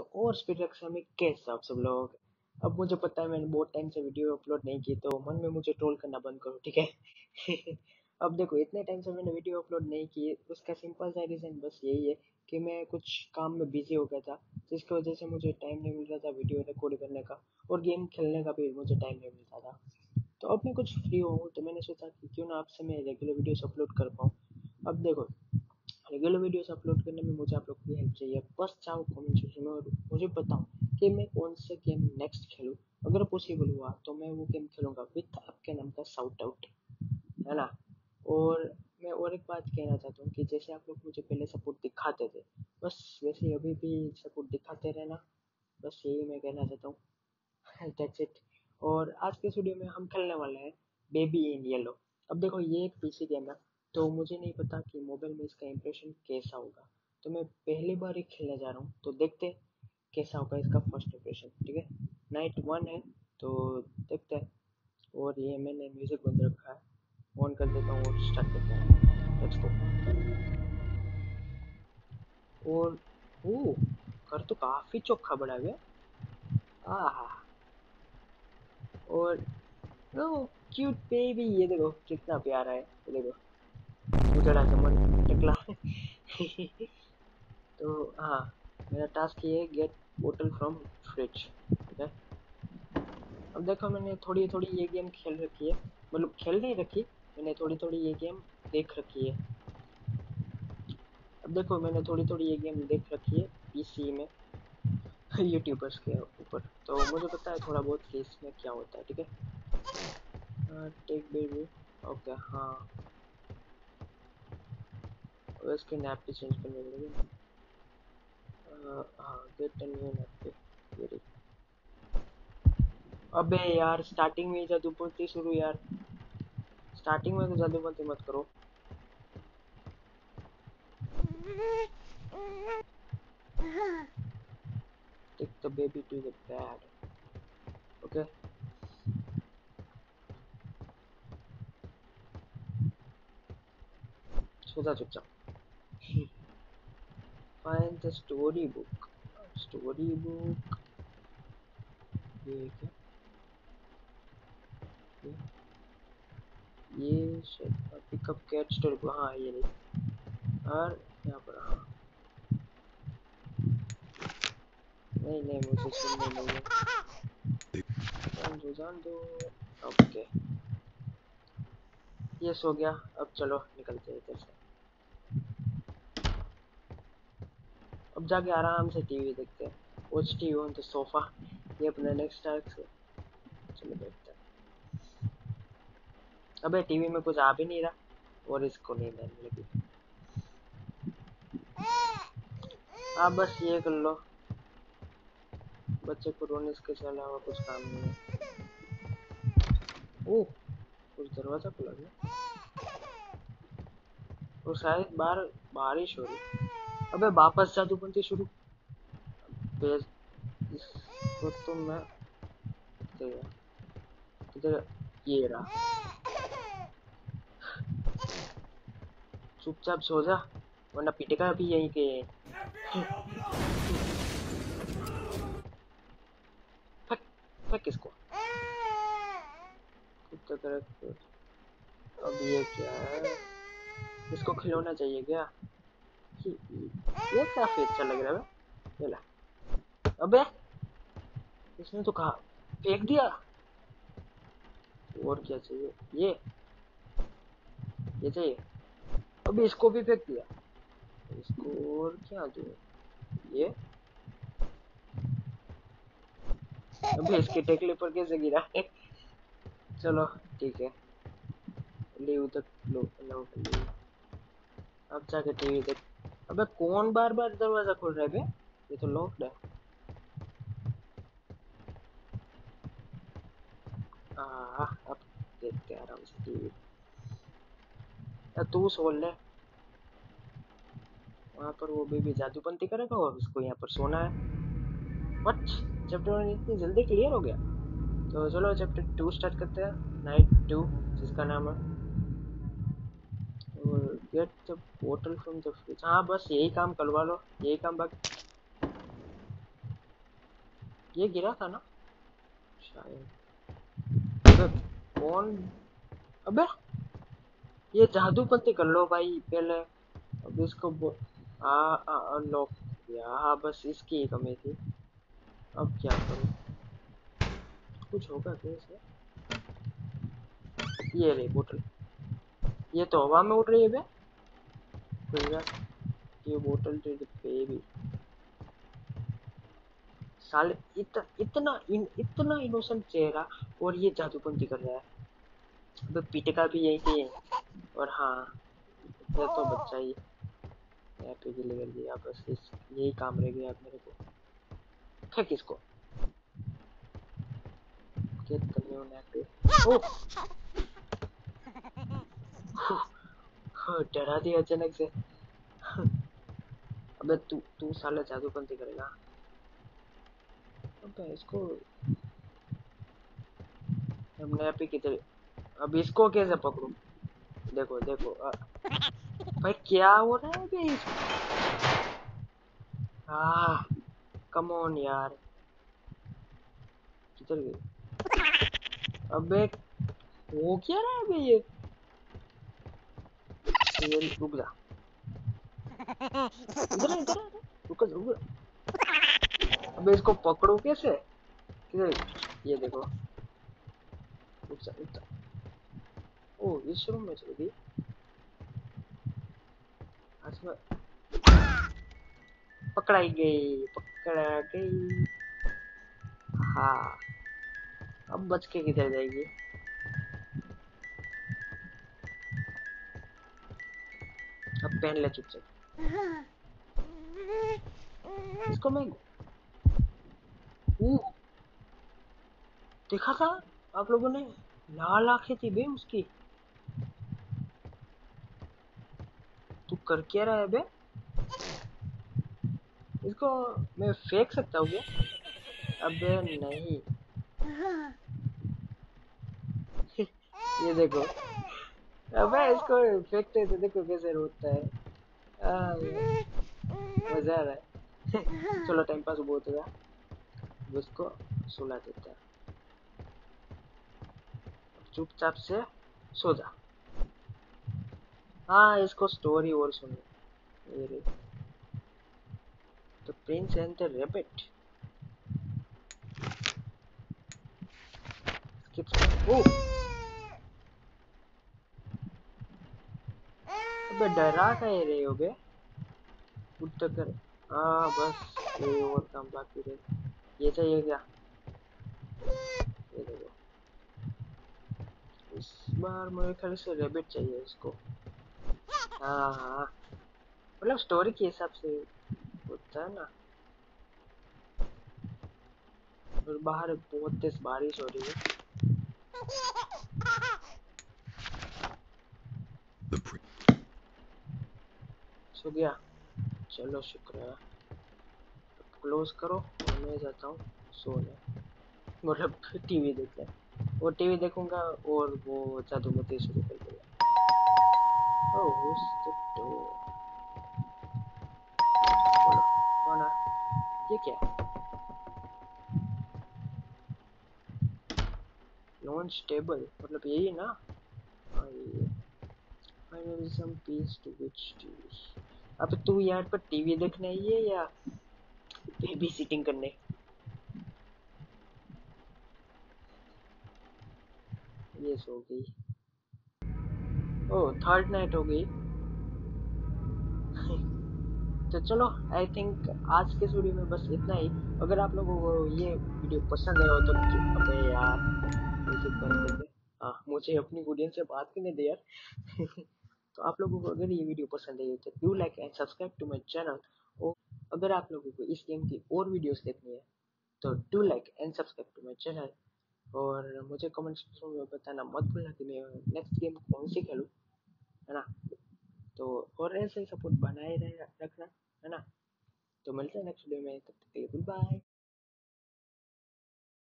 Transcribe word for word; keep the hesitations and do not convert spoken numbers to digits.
दोस्तों और speed racks में कैसे आप सब लोग। अब मुझे पता है मैंने बहुत टाइम से वीडियो अपलोड नहीं की, तो मन में मुझे ट्रोल करना बंद करो, ठीक है। अब देखो, इतने टाइम से मैंने वीडियो अपलोड नहीं की, उसका सिंपल सा रीज़न बस यही है कि मैं कुछ काम में बिजी हो गया था, जिसकी वजह से मुझे टाइम नहीं मिल रहा था वीडियो रिकॉर्ड करने का, और गेम खेलने का भी मुझे टाइम नहीं मिलता था। तो अब मैं कुछ फ्री हूँ, तो मैंने सोचा कि क्यों ना आपसे मैं रेगुलर वीडियोस अपलोड कर पाऊँ। अब देखो, रेगुलर वीडियोस अपलोड करने में मुझे आप लोग की हेल्प चाहिए। बस चाहो कमेंट सेक्शन में और मुझे बताओ कि मैं कौन सा गेम नेक्स्ट खेलूँ। अगर पॉसिबल हुआ तो मैं वो गेम खेलूँगा विथ आपके नाम का साउट आउट, है ना। और मैं और एक बात कहना चाहता हूँ कि जैसे आप लोग मुझे पहले सपोर्ट दिखाते थे, बस वैसे ही अभी भी सपोर्ट दिखाते रहना, बस यही मैं कहना चाहता हूँ। That's it. और आज के वीडियो में हम खेलने वाले हैं बेबी इन येलो। अब देखो, ये एक पीसी गेम है, तो मुझे नहीं पता कि मोबाइल में इसका इंप्रेशन कैसा होगा, तो मैं पहली बार ही खेलने जा रहा हूँ, तो देखते हैं कैसा होगा इसका फर्स्ट इंप्रेशन, ठीक है। नाइट वन है, तो देखते हैं। और ये मैंने म्यूज़िक बंद रखा है, ऑन कर देता हूँ और स्टार्ट करते हैं। Let's go. और वो घर तो काफ़ी चोखा बड़ा गया, आहा। और ओ क्यूट बेबी, ये देखो कितना प्यारा है, ये देखो उजड़ा चमन टकला। तो हाँ, मेरा टास्क ये है, गेट बोतल फ्रॉम फ्रिज, ठीक है। अब देखो, मैंने थोड़ी थोड़ी ये गेम खेल रखी है, मतलब खेल नहीं रखी, मैंने थोड़ी थोड़ी ये गेम देख रखी है। अब देखो, मैंने थोड़ी थोड़ी ये गेम देख रखी है पीसी में यूट्यूबर्स के ऊपर, तो मुझे पता है थोड़ा बहुत कि इसमें क्या होता है, ठीक है। टेक बेबी, ओके, हाँ। और इसके नैप भी चेंज करने लगे, हाँ, गेट न्यू नैप पे। अबे यार, स्टार्टिंग में ही जादू बनती शुरू, यार स्टार्टिंग में तो जादू बनती मत करो। Take the baby to the bed, okay. सो जा चुपचाप। Find the story book. Story book. ये क्या? ये ये शायद पिकअप कैट स्टोरी बुक, हाँ ये नहीं। और यहाँ पर, हाँ नहीं नहीं, मुझे सुनने नहीं है, जान दो जान दो। ओके, ये सो गया। अब चलो निकलते हैं इधर से। अब जाके आराम से टीवी देखते हैं, watch TV on the sofa. ये अपना नेक्स्ट टास्क है, चलो देखते हैं। अबे टीवी में कुछ आ भी नहीं रहा, और इसको नींद आने लगी। हाँ बस ये कर लो, बच्चे को रोने इसके अलावा कुछ काम नहीं है। ओह, कुछ दरवाजा खुला है, और शायद बाहर बारिश हो रही। अबे वापस जादू बनती शुरू, इसको तो मैं इधर, ये रहा। चुपचाप सो जा, वरना पिटेगा भी यहीं के। किसको अब ये क्या है, इसको खिलौना चाहिए क्या? ये काफी अच्छा लग रहा है, ला। अबे इसने तो कहा फेंक दिया, और क्या चाहिए? ये ये चाहिए। अबे इसको भी फेंक दिया, इसको और क्या चाहिए? ये अभी इसके टेकले पर कैसे गिरा। चलो ठीक है, ले उधर लो, लो, लो। अब जाके टीवी देख। अबे कौन बार बार दरवाजा खोल रहा है बे? ये तो लॉक्ड है। आ, अब देखते आराम से टीवी। तू सो ले, वहाँ पर वो बेबी जादू बंदी करेगा, और उसको यहाँ पर सोना है। चैप्टर वन इतनी जल्दी क्लियर हो गया, तो चलो चैप्टर टू स्टार्ट करते हैं। नाइट टू, जिसका नाम है और गेट द बोतल फ्रॉम द फ्रिज। हाँ बस यही काम करवा लो, यही काम बाकी। ये गिरा था ना शायद। कौन अबे ये जादू पत्ती कर लो भाई पहले। अब इसको आ अनलॉक किया। हाँ बस इसकी कमी थी। अब क्या करूं, कुछ होगा क्या इससे? ये रे बोतल, ये तो हवा में उड़ रही है बे। ये बोतल तो बेबी साले इत, इतना इन, इतना इनोसेंट चेहरा और ये जादूपंती कर रहा है। अबे पीटिका भी यही थी और हाँ ये तो बच्चा ही यहाँ पे गिले कर दिया। बस इस यही काम रह गया मेरे को। फेंक इसको करने होने पे। ओह डरा दिया अचानक से। अबे तू तू साला जादूपंती करेगा। अबे इसको हमने यहाँ पे किधर, अब इसको कैसे पकड़ूं? देखो देखो आ... भाई क्या हो रहा है भाई? आ, कम ऑन यार, किधर गई? अबे वो क्या रहा है भाई? ये ये रुक जा, इधर इधर रुक रुक। अबे इसको पकड़ो कैसे? ये देखो उच्चा, उच्चा। ओ इस रूम में चली गई। पकड़ाई गई, पकड़ा गई। हाँ अब बच के किधर जाएगी? अब पहन ले चुपचाप इसको। मैं देखा था आप लोगों ने, लाल आंखें थी बे उसकी। तू कर क्या रहा है बे? इसको मैं फेंक सकता हूँ क्या? अबे नहीं। ये देखो अबे इसको फेंकते थे, देखो कैसे रोता है। मजा आ रहा है। चलो टाइम पास बहुत होगा, उसको सुला देता है। चुपचाप से सो जा। हाँ इसको स्टोरी और सुनो। तो प्रिंस एंड द रैबिट। अबे डरा कह रहे हो बे? उठ कर। हाँ बस ये और काम बाकी रहे। ये चाहिए क्या? ये देखो इस बार मेरे ख्याल से रैबिट चाहिए इसको। हाँ हाँ मतलब स्टोरी के हिसाब से होता है ना। और बाहर बहुत तेज बारिश हो रही है। सो गया, चलो शुक्रिया। क्लोज करो, मैं जाता हूँ सोने, मतलब टीवी देखते हैं। वो टीवी देखूंगा और वो जादू मती शुरू कर देगा। ओह स्टो बोलो कौन है? ये क्या है? लॉन्च टेबल, मतलब यही ना। I need some peace to watch TV. अब तू यार पर टीवी देखना ही है या बेबी सिटिंग करने? ये सो गई। ओह थर्ड नाइट हो गई। तो चलो आई थिंक आज के वीडियो में बस इतना ही। अगर आप लोगों को ये वीडियो पसंद आया हो तो अबे यार बंद कर, मुझे अपनी ऑडियंस से बात करने दे यार। तो आप लोगों को अगर ये वीडियो पसंद आई हो तो do like and subscribe to my channel. और अगर आप लोगों को इस गेम की और वीडियोस देखनी है तो do like and subscribe to my channel. और मुझे कमेंट सेक्शन में बताना मत भूलना कि मैं नेक्स्ट गेम कौन सी खेलूँ, है ना। तो और ऐसे ही सपोर्ट बनाए रखना, है ना। तो मिलते हैं नेक्स्ट वीडियो में, तब तक के लिए गुड बाय।